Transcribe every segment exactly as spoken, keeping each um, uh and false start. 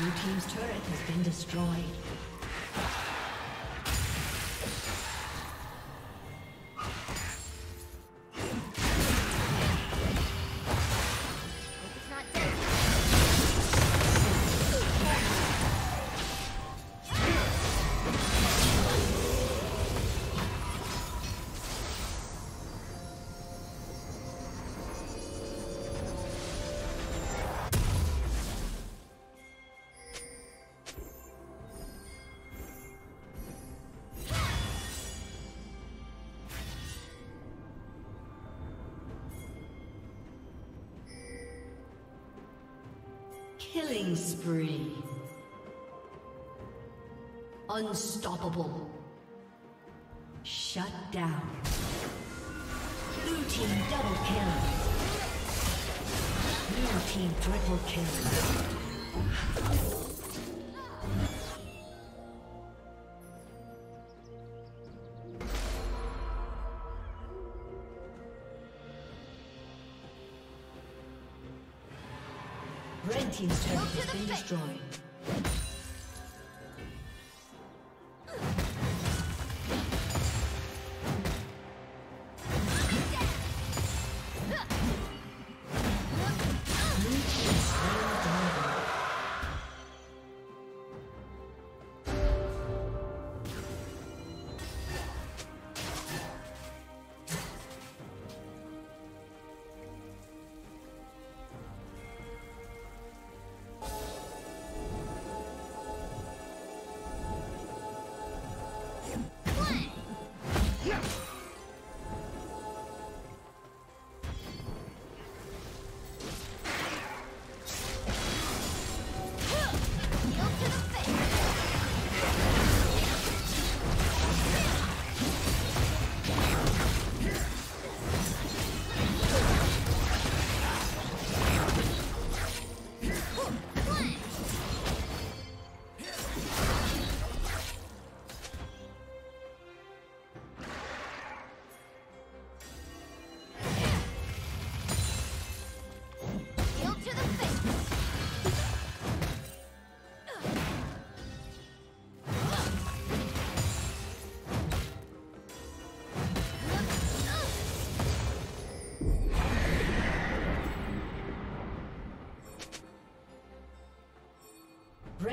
Blue team's turret has been destroyed. Killing spree. Unstoppable. Shut down. Blue team double kill. Blue team triple kill. Red team's turret has been destroyed.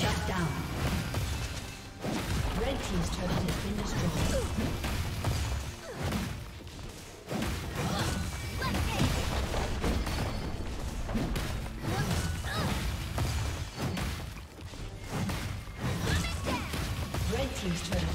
Shut down. Red team's turret has been destroyed. Blue team's turret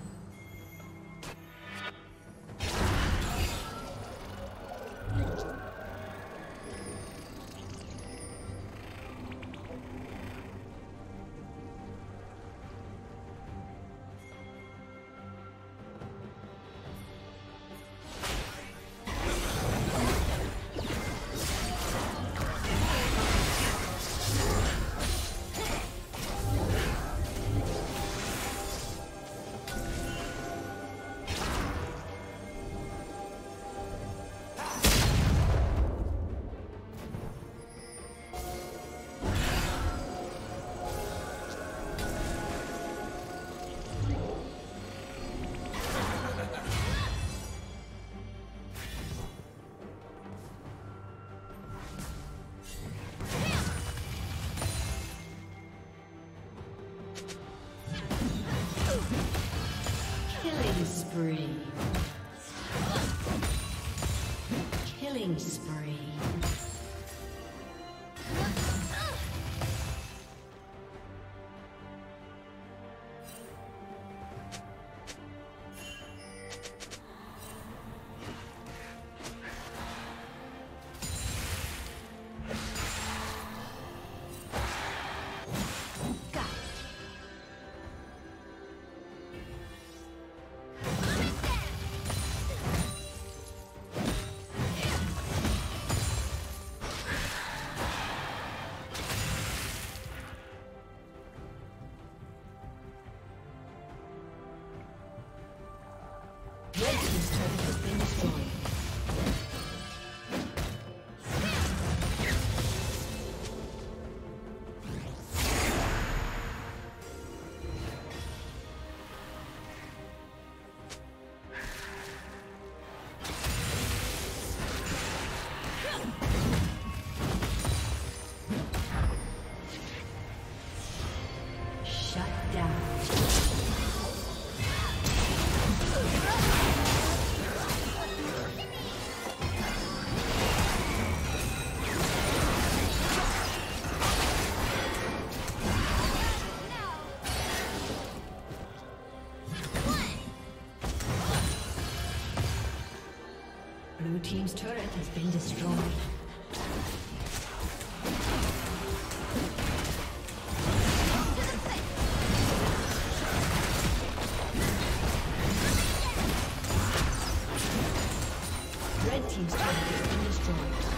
Killing spree. Blue team's turret has been destroyed. Red team's turret has been destroyed.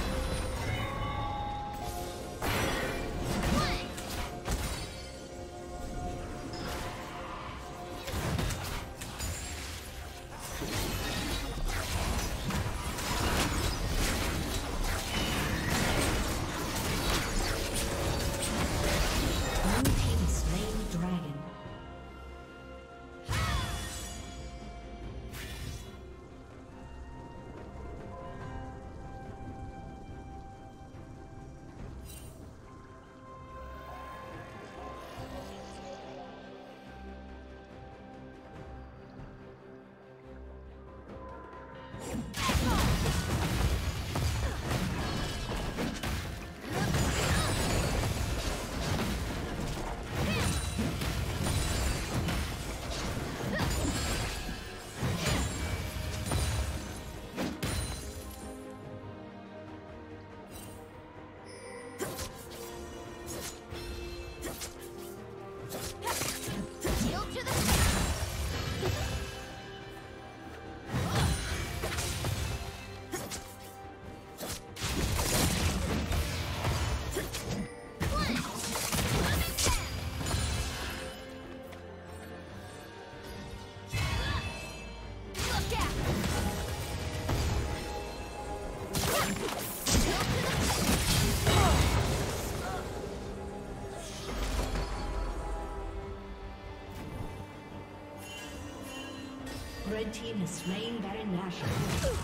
The team has slain Baron Nashor.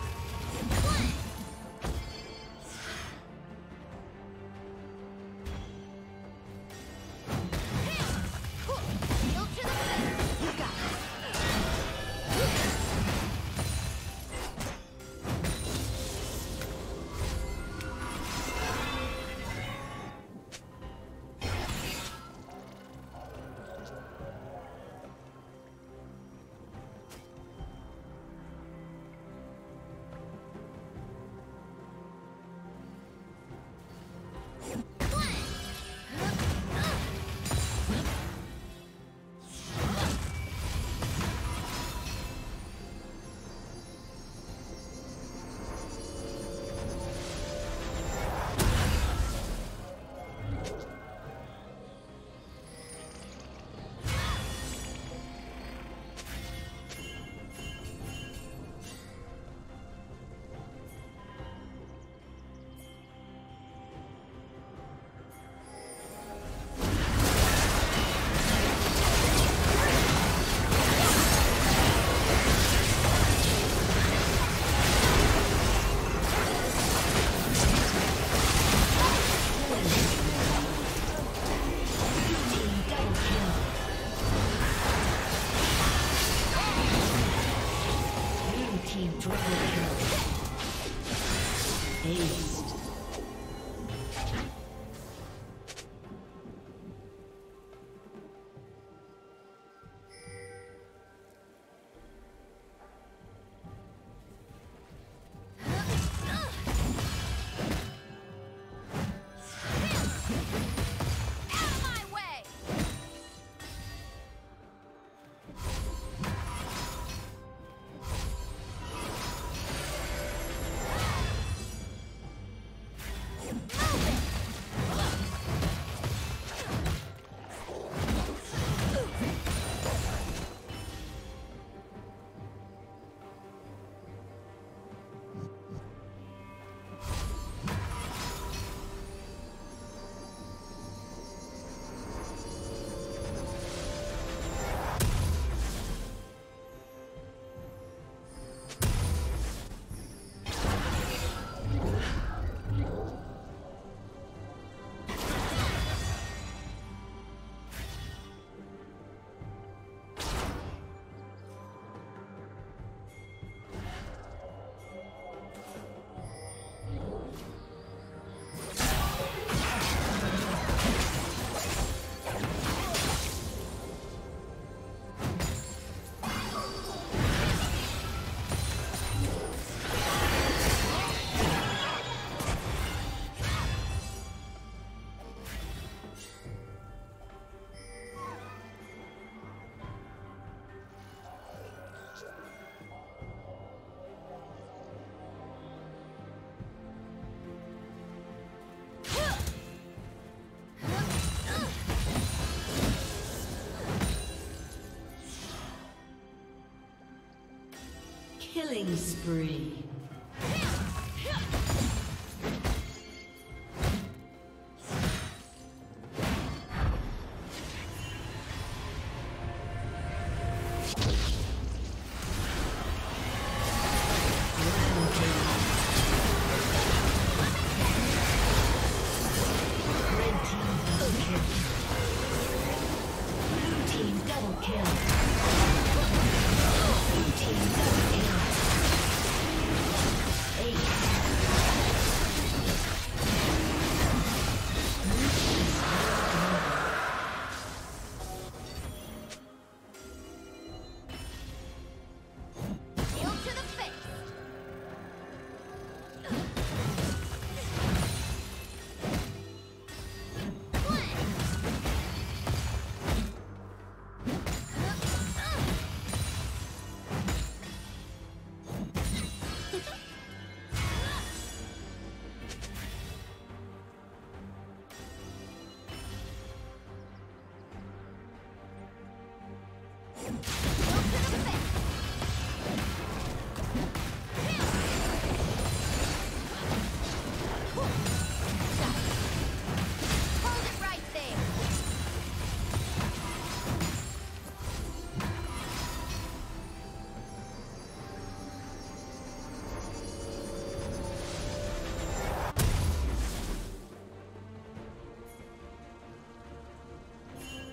Killing spree.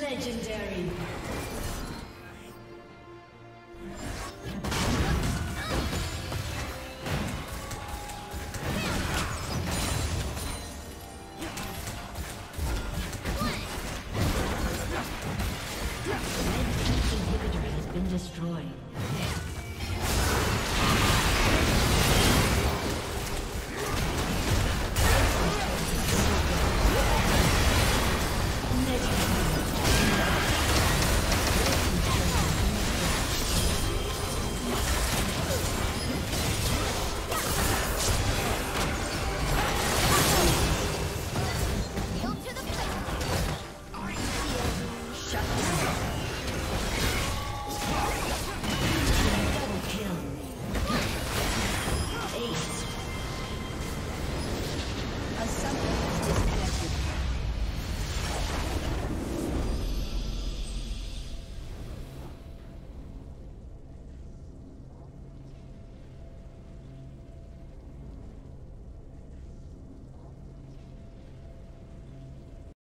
Legendary. Destroy.